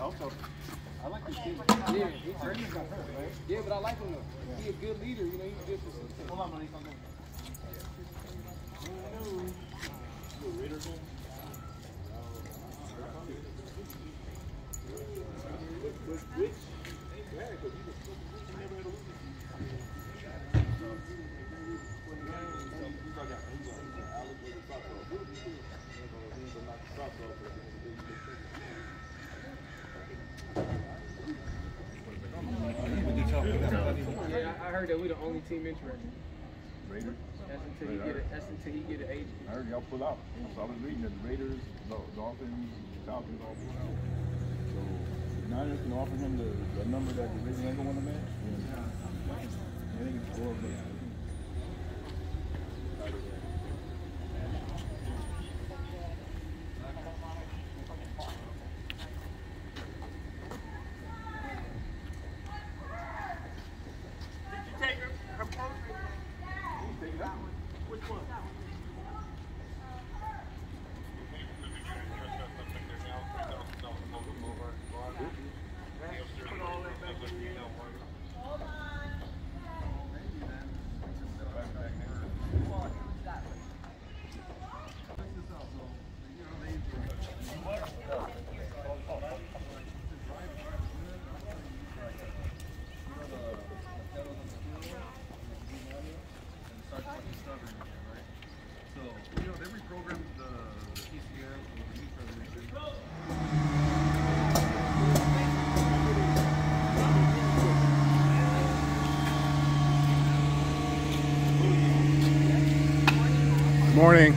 Also, I like this kid. Yeah, he's not hurt, right? Yeah, but I like him though. He's a good leader, you know. He's good for something. Hold on, buddy. I heard that we the only team interested. Raiders? That's until you get an agent. I heard y'all pull out. So I was reading that the Raiders, the Dolphins, the Falcons all pulled out. So the Niners can offer him the number that the Raiders ain't going to match. I think it's 4 million. Morning.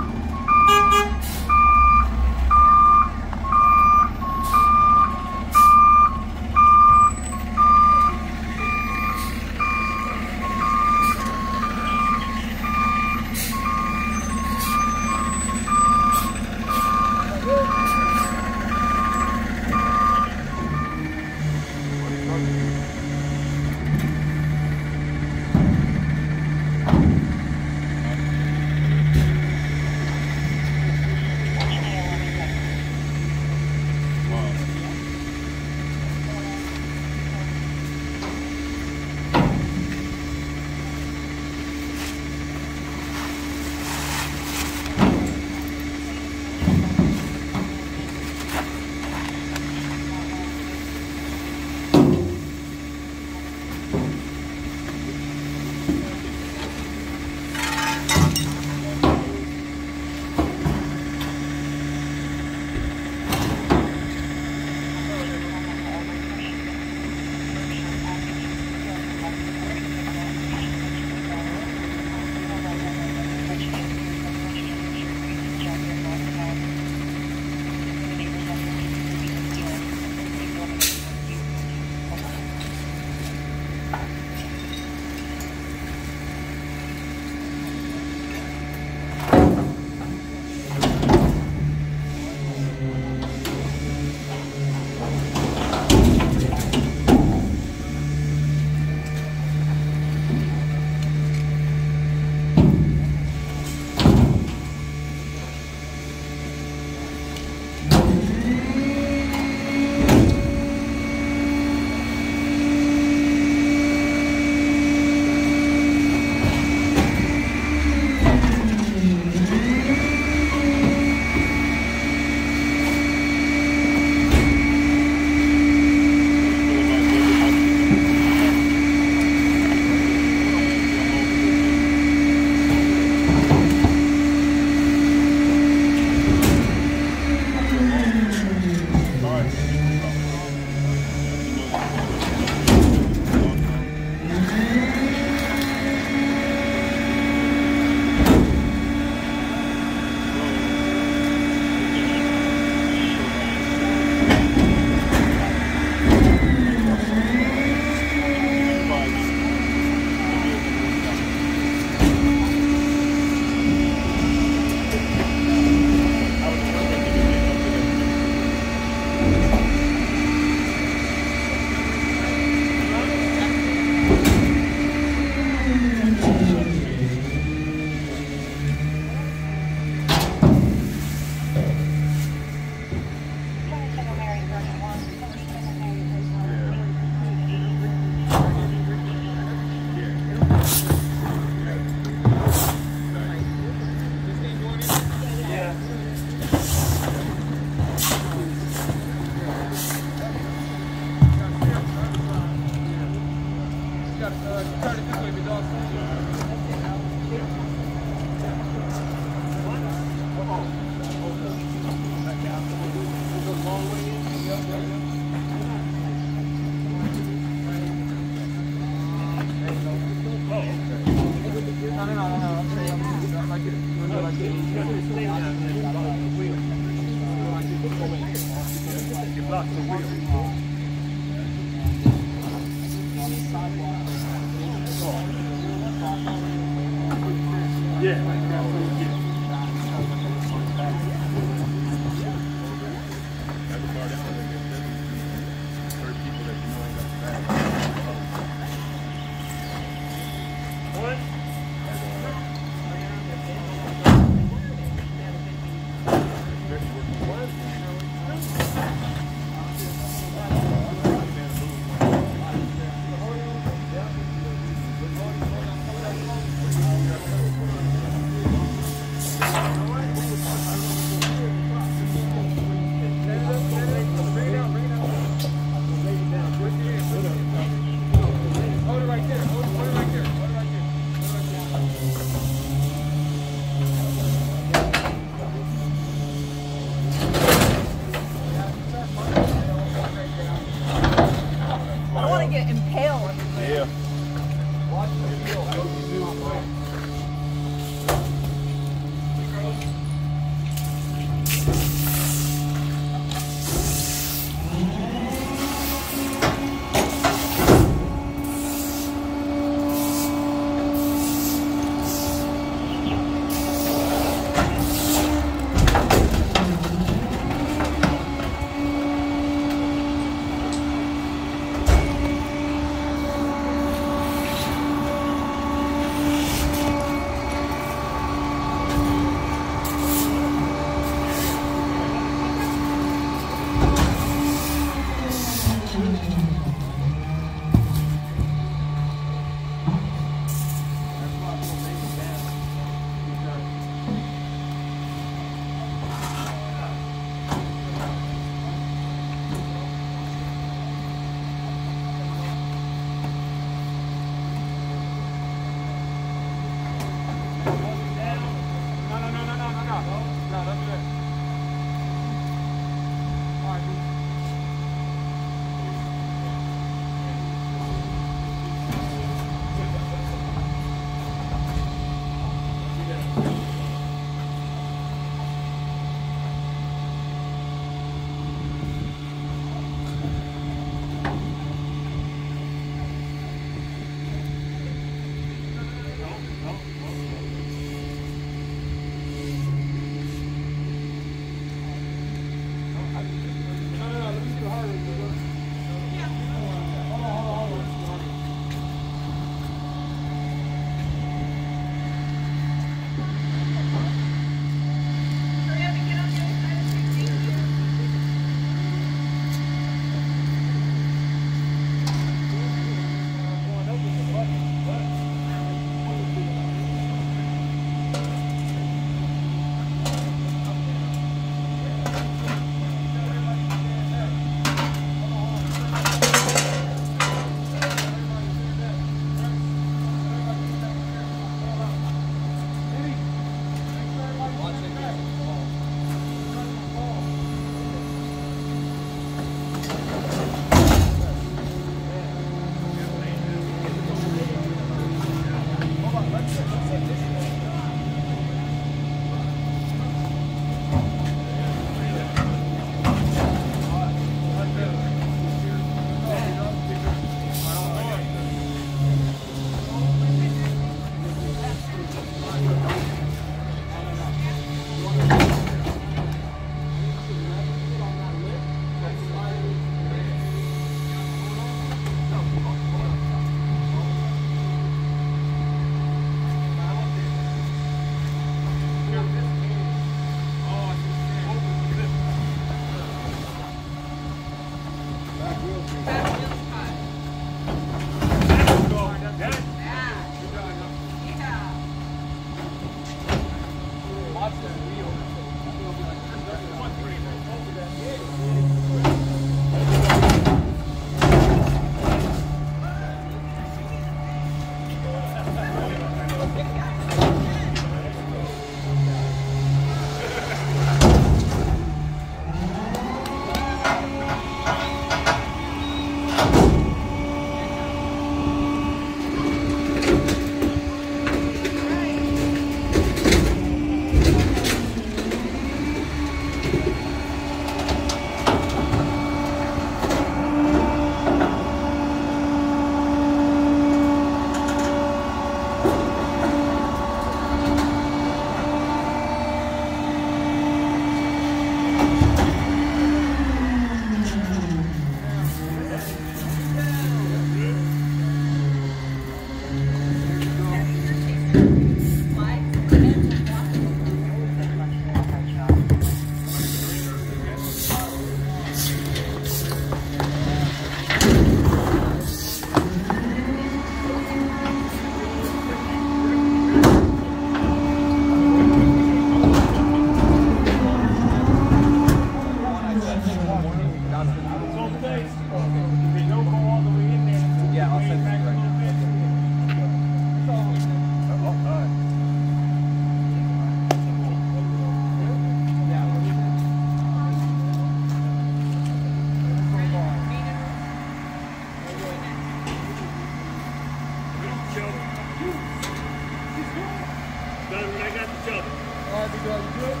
Got it when I got the shovel. All right, big dog, you good?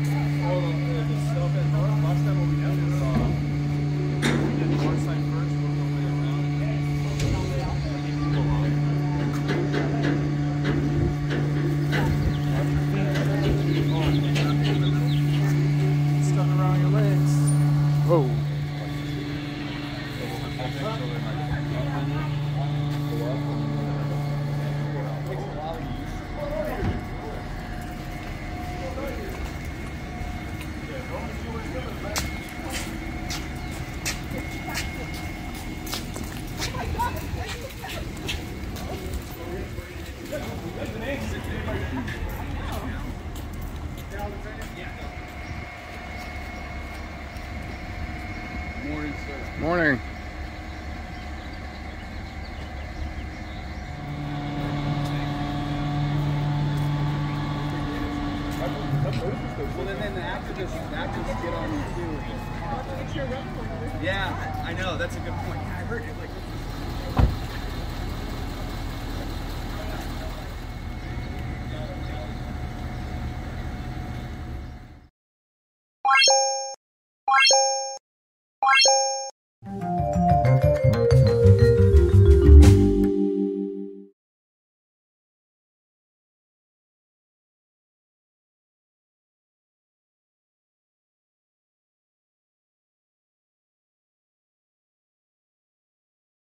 Yeah. Hold on, this stuff at home. Last time what we did is we did the north side first, worked our way around, and stuck around your legs. Whoa. Morning. Well, then the activists get on you too. Yeah, I know. That's a good point. I heard it. Like,